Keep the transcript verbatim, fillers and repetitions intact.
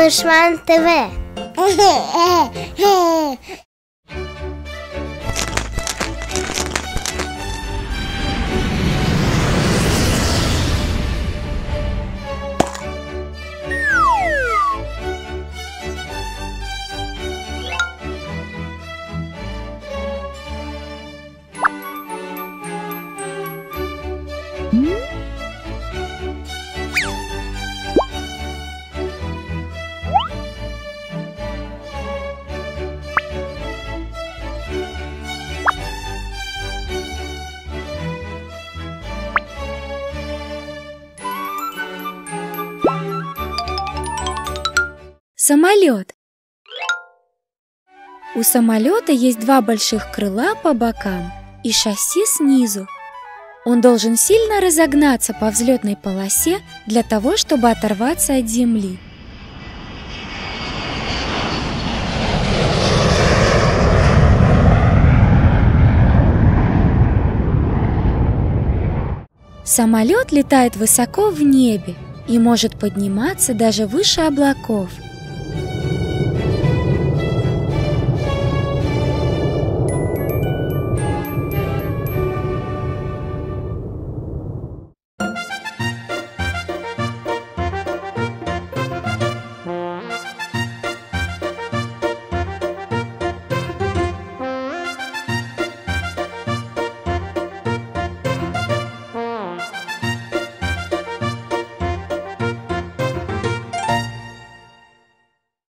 Малышман ТВ. Самолет. У самолета есть два больших крыла по бокам и шасси снизу. Он должен сильно разогнаться по взлетной полосе для того, чтобы оторваться от земли. Самолет летает высоко в небе и может подниматься даже выше облаков.